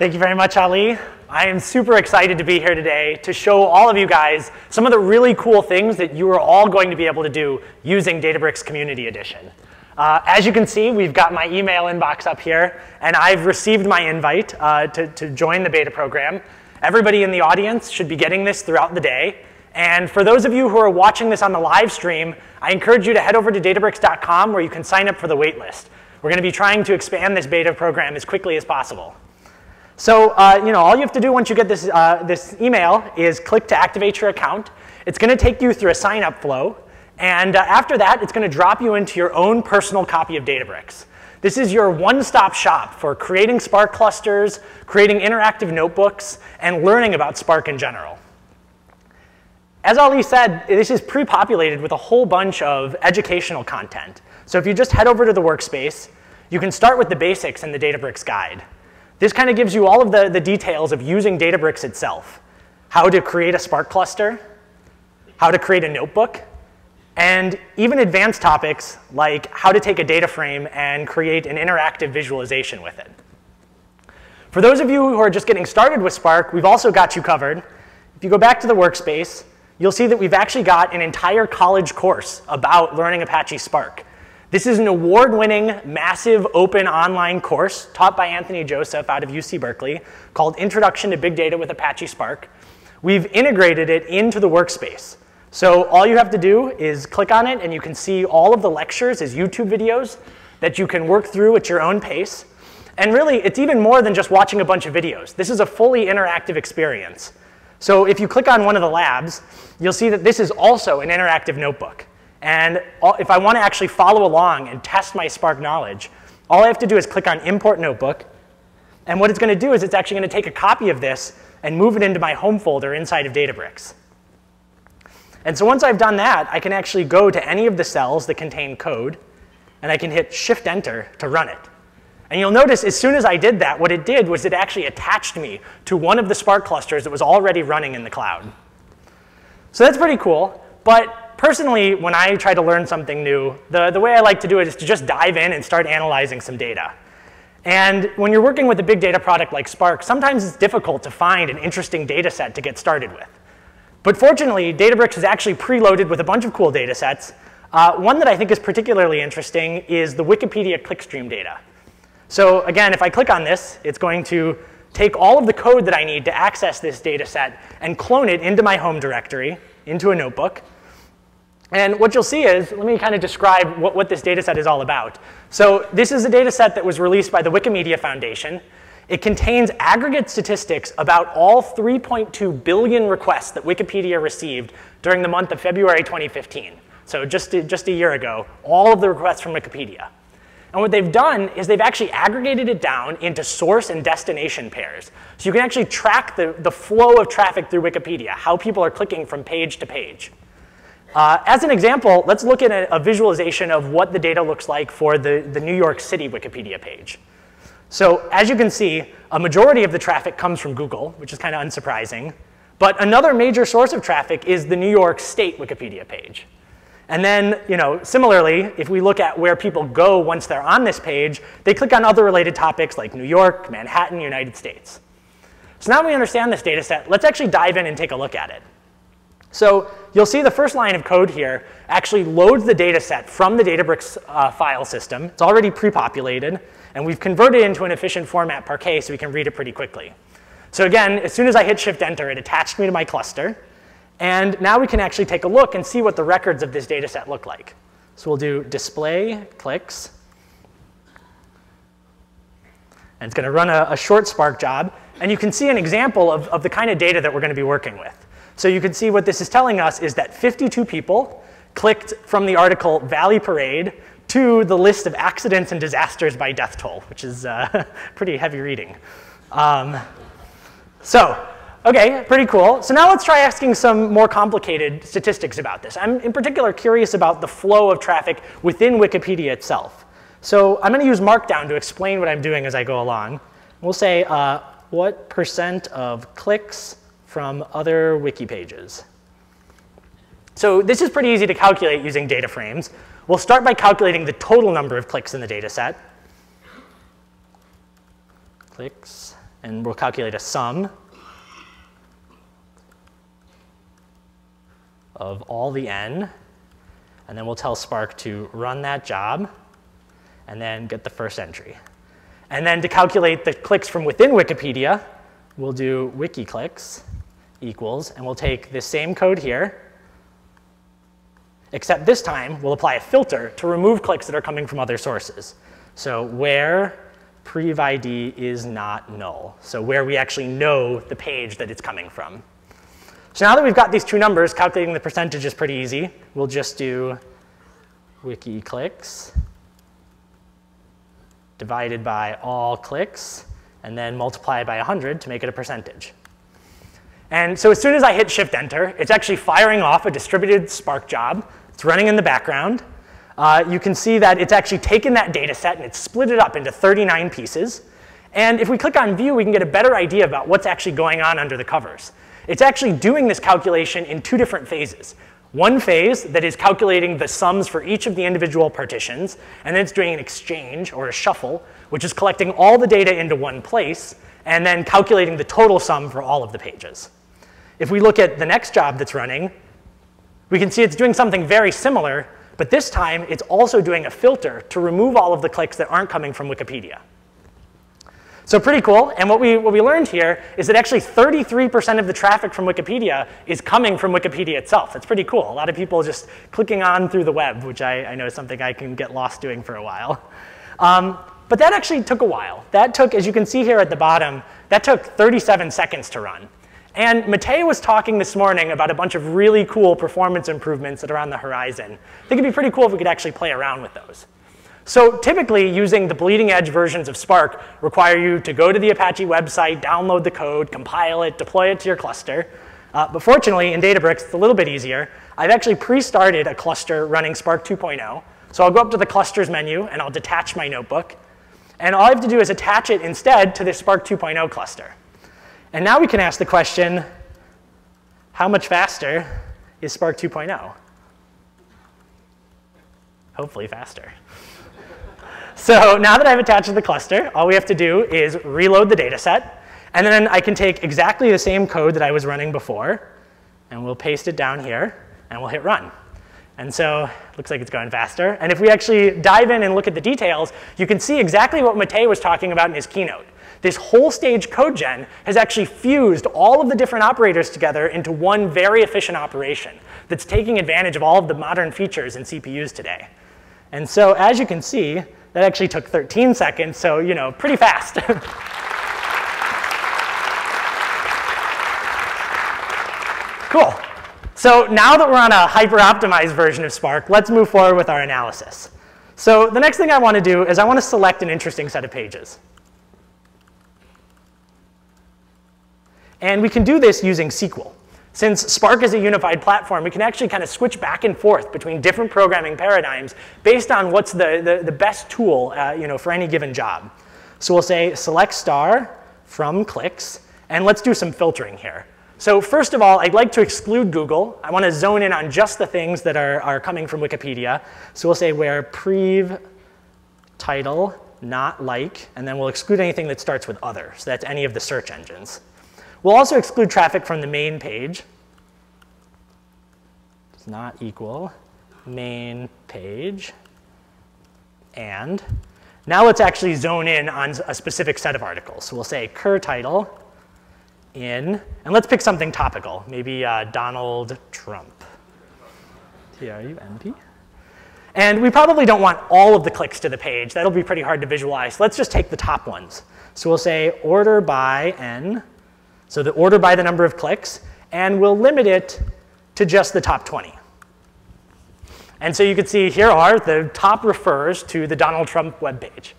Thank you very much, Ali. I am super excited to be here today to show all of you guys some of the really cool things that you are all going to be able to do using Databricks Community Edition. As you can see, we've got my email inbox up here, and I've received my invite to join the beta program. Everybody in the audience should be getting this throughout the day. And for those of you who are watching this on the live stream, I encourage you to head over to databricks.com where you can sign up for the waitlist. We're going to be trying to expand this beta program as quickly as possible. So all you have to do once you get this, this email is click to activate your account. It's going to take you through a sign-up flow. And after that, it's going to drop you into your own personal copy of Databricks. This is your one-stop shop for creating Spark clusters, creating interactive notebooks, and learning about Spark in general. As Ali said, this is pre-populated with a whole bunch of educational content. So if you just head over to the workspace, you can start with the basics in the Databricks guide. This kind of gives you all of the details of using Databricks itself. How to create a Spark cluster, how to create a notebook, and even advanced topics like how to take a data frame and create an interactive visualization with it. For those of you who are just getting started with Spark, we've also got you covered. If you go back to the workspace, you'll see that we've actually got an entire college course about learning Apache Spark. This is an award-winning, massive, open online course taught by Anthony Joseph out of UC Berkeley called Introduction to Big Data with Apache Spark. We've integrated it into the workspace. So all you have to do is click on it, and you can see all of the lectures as YouTube videos that you can work through at your own pace. And really, it's even more than just watching a bunch of videos. This is a fully interactive experience. So if you click on one of the labs, you'll see that this is also an interactive notebook. And if I want to actually follow along and test my Spark knowledge, all I have to do is click on Import Notebook. And what it's going to do is it's actually going to take a copy of this and move it into my home folder inside of Databricks. And so once I've done that, I can actually go to any of the cells that contain code, and I can hit Shift-Enter to run it. And you'll notice as soon as I did that, what it did was it actually attached me to one of the Spark clusters that was already running in the cloud. So that's pretty cool. But personally, when I try to learn something new, the way I like to do it is to just dive in and start analyzing some data. And when you're working with a big data product like Spark, sometimes it's difficult to find an interesting data set to get started with. But fortunately, Databricks is actually preloaded with a bunch of cool data sets. One that I think is particularly interesting is the Wikipedia clickstream data. So again, if I click on this, it's going to take all of the code that I need to access this data set and clone it into my home directory, into a notebook. And what you'll see is, let me kind of describe what this data set is all about. So this is a data set that was released by the Wikimedia Foundation. It contains aggregate statistics about all 3.2 billion requests that Wikipedia received during the month of February 2015. So just a year ago, all of the requests from Wikipedia. And what they've done is they've actually aggregated it down into source and destination pairs. So you can actually track the flow of traffic through Wikipedia, how people are clicking from page to page. As an example, let's look at a visualization of what the data looks like for the New York City Wikipedia page. So as you can see, a majority of the traffic comes from Google, which is kind of unsurprising. But another major source of traffic is the New York State Wikipedia page. And then, similarly, if we look at where people go once they're on this page, they click on other related topics like New York, Manhattan, United States. So now we understand this data set. Let's actually dive in and take a look at it. So you'll see the first line of code here actually loads the data set from the Databricks file system. It's already pre-populated, and we've converted it into an efficient format parquet so we can read it pretty quickly. So again, as soon as I hit Shift-Enter, it attached me to my cluster. And now we can actually take a look and see what the records of this data set look like. So we'll do display clicks. And it's going to run a short Spark job. And you can see an example of the kind of data that we're going to be working with. So you can see what this is telling us is that 52 people clicked from the article Valley Parade to the list of accidents and disasters by death toll, which is pretty heavy reading. OK, pretty cool. So now let's try asking some more complicated statistics about this. I'm in particular curious about the flow of traffic within Wikipedia itself. So I'm going to use Markdown to explain what I'm doing as I go along. We'll say, what percent of clicks from other wiki pages. So this is pretty easy to calculate using data frames. We'll start by calculating the total number of clicks in the data set. Clicks and we'll calculate a sum of all the n, and then we'll tell Spark to run that job and then get the first entry. And then to calculate the clicks from within Wikipedia, we'll do wiki clicks equals, and we'll take the same code here, except this time we'll apply a filter to remove clicks that are coming from other sources. So where prev ID is not null, so where we actually know the page that it's coming from. So now that we've got these two numbers, calculating the percentage is pretty easy. We'll just do wiki clicks divided by all clicks, and then multiply by 100 to make it a percentage. And so as soon as I hit Shift-Enter, it's actually firing off a distributed Spark job. It's running in the background. You can see that it's actually taken that data set and it's split it up into 39 pieces. And if we click on View, we can get a better idea about what's actually going on under the covers. It's actually doing this calculation in two different phases. One phase that is calculating the sums for each of the individual partitions, and then it's doing an exchange or a shuffle, which is collecting all the data into one place and then calculating the total sum for all of the pages. If we look at the next job that's running, we can see it's doing something very similar, but this time it's also doing a filter to remove all of the clicks that aren't coming from Wikipedia. So pretty cool, and what we learned here is that actually 33% of the traffic from Wikipedia is coming from Wikipedia itself. That's pretty cool. A lot of people just clicking on through the web, which I know is something I can get lost doing for a while. But that actually took a while. That took, as you can see here at the bottom, that took 37 seconds to run. And Matei was talking this morning about a bunch of really cool performance improvements that are on the horizon. I think it'd be pretty cool if we could actually play around with those. So typically, using the bleeding edge versions of Spark require you to go to the Apache website, download the code, compile it, deploy it to your cluster. But fortunately, in Databricks, it's a little bit easier. I've actually pre-started a cluster running Spark 2.0. So I'll go up to the Clusters menu, and I'll detach my notebook. And all I have to do is attach it instead to this Spark 2.0 cluster. And now we can ask the question, how much faster is Spark 2.0? Hopefully faster. So now that I've attached the cluster, all we have to do is reload the data set. And then I can take exactly the same code that I was running before, and we'll paste it down here, and we'll hit run. And so it looks like it's going faster. And if we actually dive in and look at the details, you can see exactly what Matei was talking about in his keynote. This whole stage code gen has actually fused all of the different operators together into one very efficient operation that's taking advantage of all of the modern features in CPUs today. And so as you can see, that actually took 13 seconds, so you know, pretty fast. Cool. So now that we're on a hyper-optimized version of Spark, let's move forward with our analysis. So the next thing I want to do is I want to select an interesting set of pages. And we can do this using SQL. Since Spark is a unified platform, we can actually kind of switch back and forth between different programming paradigms based on what's the best tool for any given job. So we'll say select star from clicks, and let's do some filtering here. So first of all, I'd like to exclude Google. I want to zone in on just the things that are coming from Wikipedia. So we'll say where prev title not like, and then we'll exclude anything that starts with other. So that's any of the search engines. We'll also exclude traffic from the main page. Does not equal main page. And now let's actually zone in on a specific set of articles. So we'll say cur title in, and let's pick something topical, maybe Donald Trump. T-R-U-M-P. And we probably don't want all of the clicks to the page. That'll be pretty hard to visualize. Let's just take the top ones. So we'll say order by n. So the order by the number of clicks, and we'll limit it to just the top 20. And so you can see here are the top refers to the Donald Trump webpage.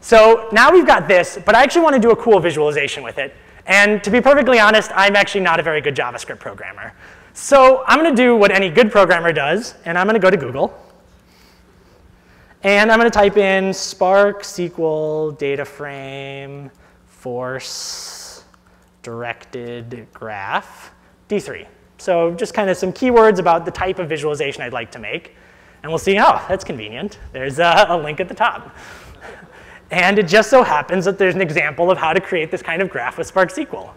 So now we've got this, but I actually want to do a cool visualization with it. And to be perfectly honest, I'm actually not a very good JavaScript programmer. So I'm going to do what any good programmer does, and I'm going to go to Google. And I'm going to type in Spark SQL data frame force directed graph, D3. So just kind of some keywords about the type of visualization I'd like to make. And we'll see, oh, that's convenient. There's a link at the top. And it just so happens that there's an example of how to create this kind of graph with Spark SQL.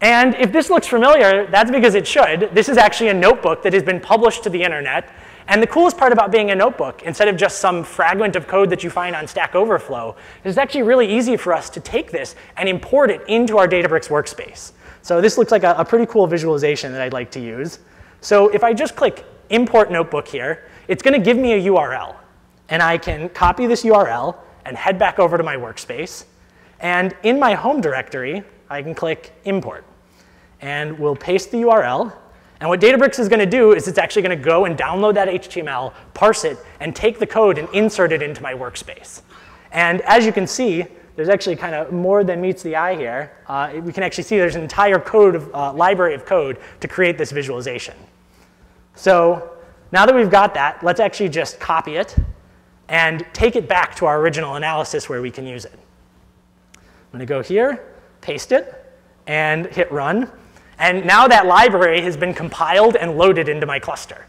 And if this looks familiar, that's because it should. This is actually a notebook that has been published to the internet. And the coolest part about being a notebook, instead of just some fragment of code that you find on Stack Overflow, it's actually really easy for us to take this and import it into our Databricks workspace. So this looks like a pretty cool visualization that I'd like to use. So if I just click import notebook here, it's going to give me a URL. And I can copy this URL and head back over to my workspace. And in my home directory, I can click import. And we'll paste the URL. And what Databricks is going to do is it's actually going to go and download that HTML, parse it, and take the code and insert it into my workspace. And as you can see, there's actually kind of more than meets the eye here. We can actually see there's an entire code of, library of code to create this visualization. So now that we've got that, let's actually just copy it and take it back to our original analysis where we can use it. I'm going to go here, paste it, and hit run. And now that library has been compiled and loaded into my cluster.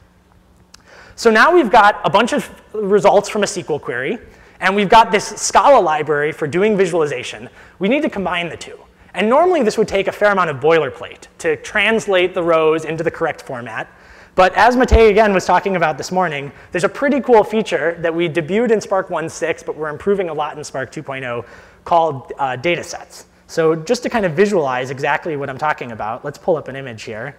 So now we've got a bunch of results from a SQL query, and we've got this Scala library for doing visualization. We need to combine the two. And normally this would take a fair amount of boilerplate to translate the rows into the correct format. But as Matei again was talking about this morning, there's a pretty cool feature that we debuted in Spark 1.6, but we're improving a lot in Spark 2.0 called datasets. So just to kind of visualize exactly what I'm talking about, let's pull up an image here.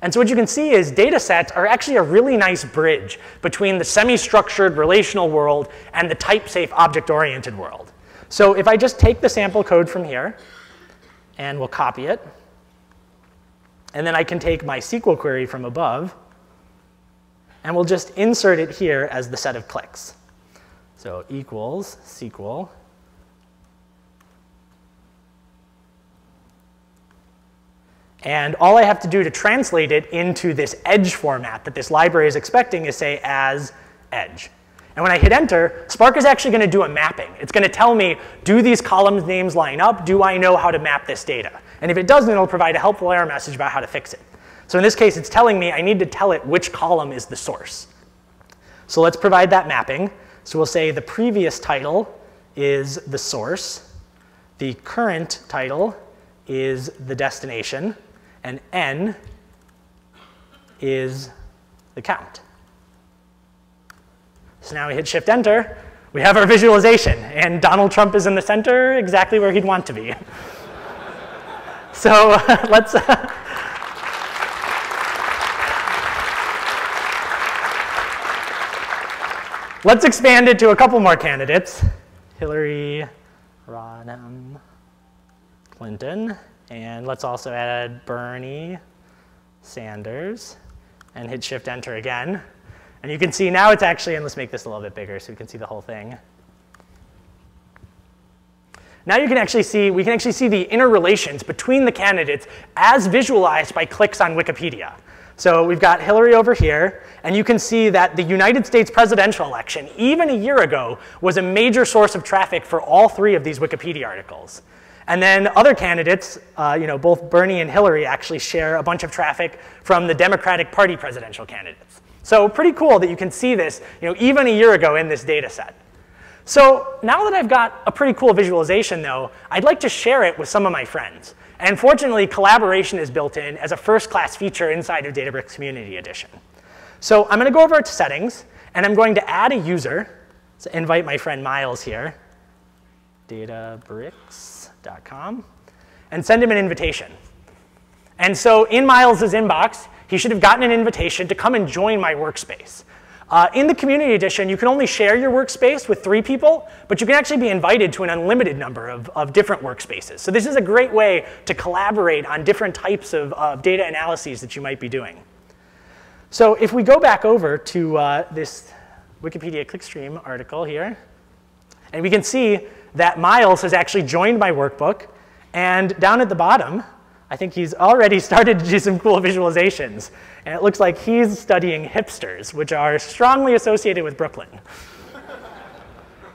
And so what you can see is data sets are actually a really nice bridge between the semi-structured relational world and the type-safe object-oriented world. So if I just take the sample code from here, and we'll copy it, and then I can take my SQL query from above, and we'll just insert it here as the set of clicks. So equals SQL. And all I have to do to translate it into this edge format that this library is expecting is say as edge. And when I hit enter, Spark is actually going to do a mapping. It's going to tell me, do these columns names line up? Do I know how to map this data? And if it doesn't, it'll provide a helpful error message about how to fix it. So in this case, it's telling me I need to tell it which column is the source. So let's provide that mapping. So we'll say the previous title is the source, the current title is the destination, and n is the count. So now we hit shift enter, we have our visualization, and Donald Trump is in the center exactly where he'd want to be. So let's. Let's expand it to a couple more candidates. Hillary Rodham Clinton. And let's also add Bernie Sanders. And hit shift enter again. And you can see now it's actually, and let's make this a little bit bigger so we can see the whole thing. Now you can actually see, we can actually see the interrelations between the candidates as visualized by clicks on Wikipedia. So we've got Hillary over here, and you can see that the United States presidential election, even a year ago, was a major source of traffic for all three of these Wikipedia articles. And then other candidates, both Bernie and Hillary actually share a bunch of traffic from the Democratic Party presidential candidates. So pretty cool that you can see this, even a year ago in this data set. So now that I've got a pretty cool visualization, though, I'd like to share it with some of my friends. And fortunately, collaboration is built in as a first-class feature inside of Databricks Community Edition. So I'm going to go over to settings, and I'm going to add a user. So invite my friend Miles here, databricks.com, and send him an invitation. And so in Miles's inbox, he should have gotten an invitation to come and join my workspace. In the Community Edition, you can only share your workspace with 3 people, but you can actually be invited to an unlimited number of different workspaces. So this is a great way to collaborate on different types of data analyses that you might be doing. So if we go back over to this Wikipedia clickstream article here, and we can see that Miles has actually joined my workbook, and down at the bottom, I think he's already started to do some cool visualizations. And it looks like he's studying hipsters, which are strongly associated with Brooklyn.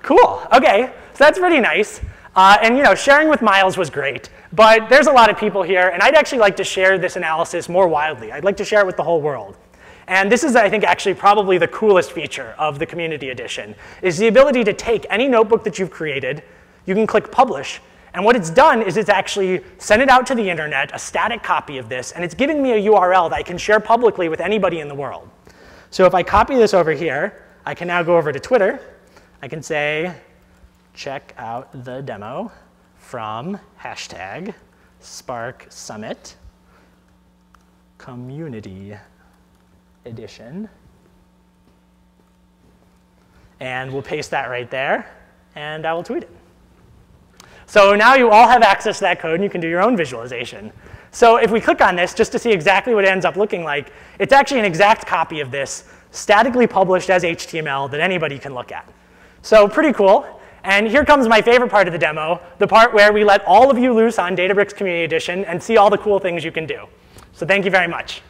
Cool, okay, so that's pretty nice. And sharing with Miles was great, but there's a lot of people here, and I'd actually like to share this analysis more widely. I'd like to share it with the whole world. And this is, I think, actually probably the coolest feature of the Community Edition, is the ability to take any notebook that you've created, you can click Publish, and what it's done is it's actually sent it out to the internet, a static copy of this, and it's giving me a URL that I can share publicly with anybody in the world. So if I copy this over here, I can now go over to Twitter. I can say, check out the demo from hashtag Spark Summit Community Edition. And we'll paste that right there, and I will tweet it. So now you all have access to that code, and you can do your own visualization. So if we click on this, just to see exactly what it ends up looking like, it's actually an exact copy of this, statically published as HTML that anybody can look at. So pretty cool. And here comes my favorite part of the demo, the part where we let all of you loose on Databricks Community Edition and see all the cool things you can do. So thank you very much.